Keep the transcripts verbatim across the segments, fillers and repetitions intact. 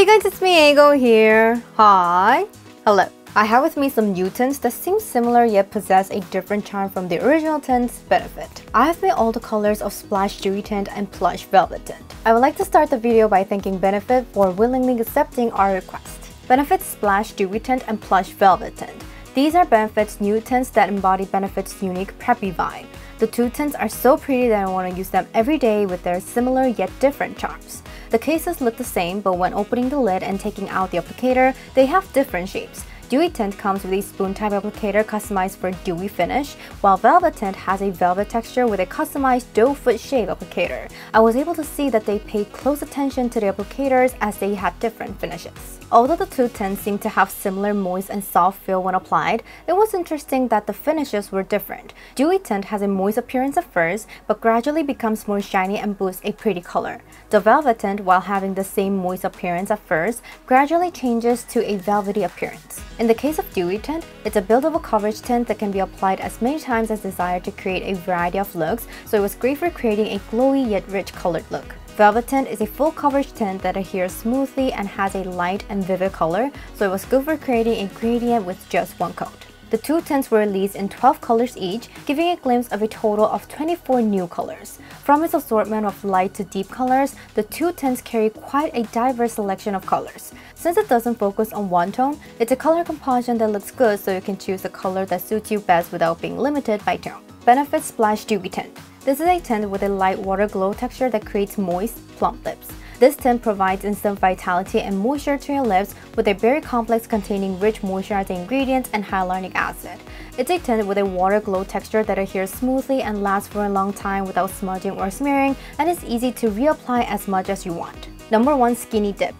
Hey guys, it's me Aego here. Hi. Hello. I have with me some new tints that seem similar yet possess a different charm from the original tint's Benefit. I have made all the colors of Splash Dewy Tint and Plush Velvet Tint. I would like to start the video by thanking Benefit for willingly accepting our request. Benefit's Splash Dewy Tint and Plush Velvet Tint. These are Benefit's new tints that embody Benefit's unique preppy vibe. The two tints are so pretty that I want to use them every day with their similar yet different charms. The cases look the same, but when opening the lid and taking out the applicator, they have different shapes. Dewy Tint comes with a spoon-type applicator customized for dewy finish, while Velvet Tint has a velvet texture with a customized doe-foot shape applicator. I was able to see that they paid close attention to the applicators as they had different finishes. Although the two tints seem to have similar moist and soft feel when applied, it was interesting that the finishes were different. Dewy Tint has a moist appearance at first, but gradually becomes more shiny and boosts a pretty color. The Velvet Tint, while having the same moist appearance at first, gradually changes to a velvety appearance. In the case of Dewy Tint, it's a buildable coverage tint that can be applied as many times as desired to create a variety of looks, so it was great for creating a glowy yet rich colored look. Velvet Tint is a full coverage tint that adheres smoothly and has a light and vivid color, so it was good for creating a gradient with just one coat. The two tints were released in twelve colors each, giving a glimpse of a total of twenty-four new colors. From its assortment of light to deep colors, the two tints carry quite a diverse selection of colors. Since it doesn't focus on one tone, it's a color composition that looks good, so you can choose a color that suits you best without being limited by tone. Benefit Splash Dewy Tint. This is a tint with a light water glow texture that creates moist, plump lips. This tint provides instant vitality and moisture to your lips with a berry complex containing rich moisturizing ingredients and hyaluronic acid. It's a tint with a water glow texture that adheres smoothly and lasts for a long time without smudging or smearing, and is easy to reapply as much as you want. Number one, Skinny Dip.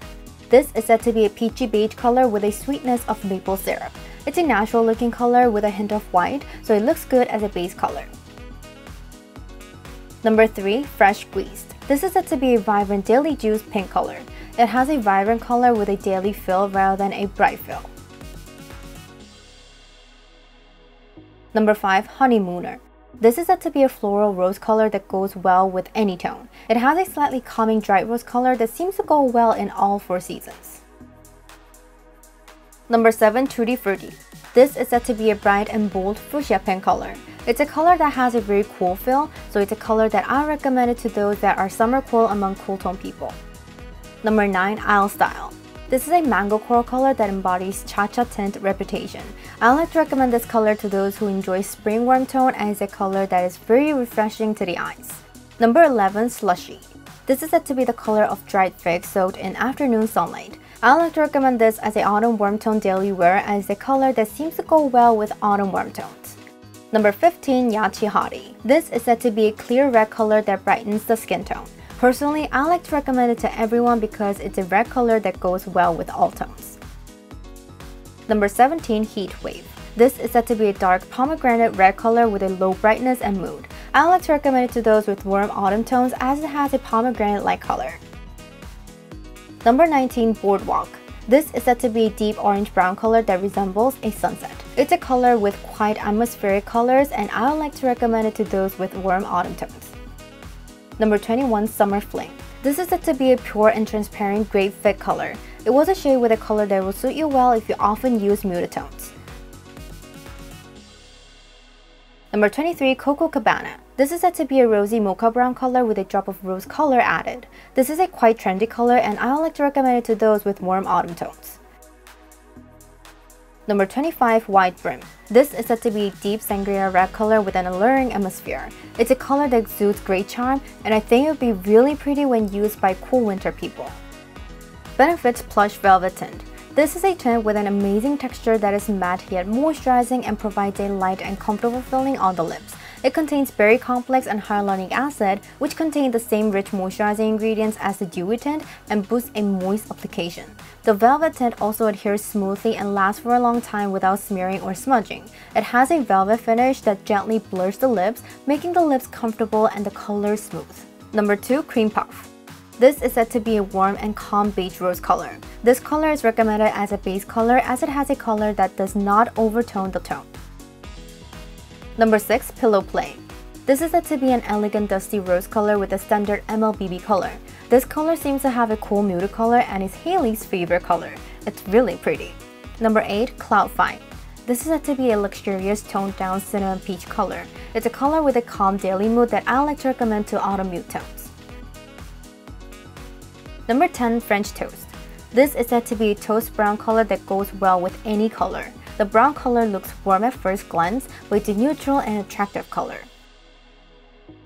This is said to be a peachy beige color with a sweetness of maple syrup. It's a natural looking color with a hint of white, so it looks good as a base color. Number three, Fresh Squeezed. This is said to be a vibrant daily juice pink color. It has a vibrant color with a daily feel rather than a bright feel. Number five, Honeymooner. This is said to be a floral rose color that goes well with any tone. It has a slightly calming dry rose color that seems to go well in all four seasons. Number seven, Tutti Frutti. This is said to be a bright and bold fuchsia pink color. It's a color that has a very cool feel, so it's a color that I recommend it to those that are summer cool among cool tone people. Number nine, Isle Style. This is a mango coral color that embodies Cha-Cha Tint reputation. I like to recommend this color to those who enjoy spring warm tone, and is a color that is very refreshing to the eyes. Number eleven, Slushy. This is said to be the color of dried figs soaked in afternoon sunlight. I like to recommend this as an autumn warm tone daily wear, and is a color that seems to go well with autumn warm tones. Number fifteen, Yachi Hottie. This is said to be a clear red color that brightens the skin tone. Personally, I like to recommend it to everyone because it's a red color that goes well with all tones. Number seventeen, Heat Wave. This is said to be a dark pomegranate red color with a low brightness and mood. I like to recommend it to those with warm autumn tones as it has a pomegranate-like color. Number nineteen, Boardwalk. This is said to be a deep orange-brown color that resembles a sunset. It's a color with quite atmospheric colors, and I would like to recommend it to those with warm autumn tones. Number twenty-one, Summer Fling. This is said to be a pure and transparent grape fig color. It was a shade with a color that will suit you well if you often use muted tones. Number twenty-three, Coco Cabana. This is said to be a rosy mocha brown color with a drop of rose color added. This is a quite trendy color, and I would like to recommend it to those with warm autumn tones. Number twenty-five, Wide Brim. This is said to be a deep sangria red color with an alluring atmosphere. It's a color that exudes great charm, and I think it would be really pretty when used by cool winter people. Benefit's Plush Velvet Tint. This is a tint with an amazing texture that is matte yet moisturizing and provides a light and comfortable feeling on the lips. It contains berry complex and hyaluronic acid, which contain the same rich moisturizing ingredients as the Dewy Tint and boosts a moist application. The Velvet Tint also adheres smoothly and lasts for a long time without smearing or smudging. It has a velvet finish that gently blurs the lips, making the lips comfortable and the color smooth. Number two, Cream Puff. This is said to be a warm and calm beige rose color. This color is recommended as a base color as it has a color that does not overtone the tone. Number six, Pillow Play. This is said to be an elegant dusty rose color with a standard M L B B color. This color seems to have a cool muted color and is Hailey's favorite color. It's really pretty. Number eight. Cloud Five. This is said to be a luxurious toned down cinnamon peach color. It's a color with a calm daily mood that I like to recommend to autumn mute tones. Number ten. French Toast. This is said to be a toast brown color that goes well with any color. The brown color looks warm at first glance, but it's a neutral and attractive color.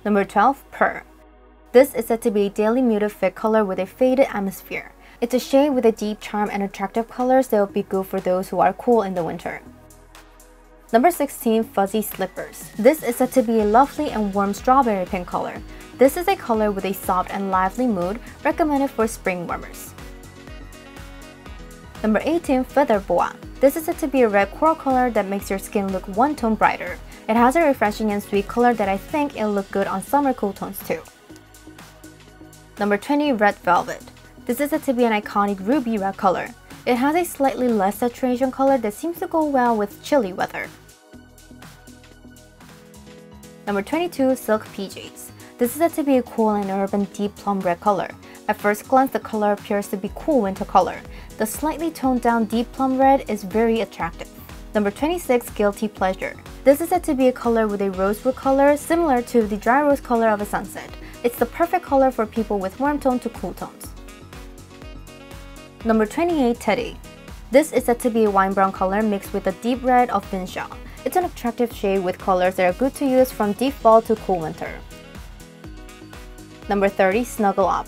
Number twelve. Purr. This is said to be a daily muted fit color with a faded atmosphere. It's a shade with a deep charm and attractive colors that will be good for those who are cool in the winter. Number sixteen. Fuzzy Slippers. This is said to be a lovely and warm strawberry pink color. This is a color with a soft and lively mood, recommended for spring warmers. Number eighteen. Feather Boa. This is said to be a red coral color that makes your skin look one tone brighter. It has a refreshing and sweet color that I think it'll look good on summer cool tones too. Number twenty. Red Velvet. This is said to be an iconic ruby red color. It has a slightly less saturation color that seems to go well with chilly weather. Number twenty-two. Silk P Js. This is said to be a cool and urban deep plum red color. At first glance, the color appears to be cool winter color. The slightly toned down deep plum red is very attractive. Number twenty-six. Guilty Pleasure. This is said to be a color with a rosewood color similar to the dry rose color of a sunset. It's the perfect color for people with warm tone to cool tones. Number twenty-eight. Teddy. This is said to be a wine brown color mixed with a deep red of Dinshaw. It's an attractive shade with colors that are good to use from deep fall to cool winter. Number thirty. Snuggle Up.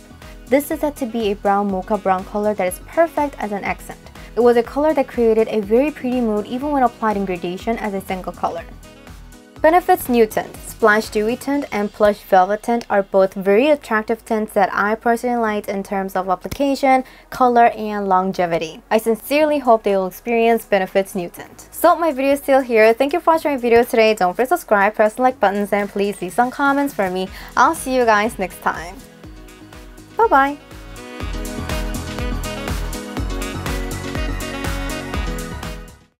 This is said to be a brown mocha brown color that is perfect as an accent. It was a color that created a very pretty mood even when applied in gradation as a single color. Benefit's new tints, Splash Dewy Tint and Plush Velvet Tint, are both very attractive tints that I personally liked in terms of application, color, and longevity. I sincerely hope they will experience Benefit's new tint. So my video is still here. Thank you for watching my video today. Don't forget to subscribe, press the like buttons, and please leave some comments for me. I'll see you guys next time. Bye-bye.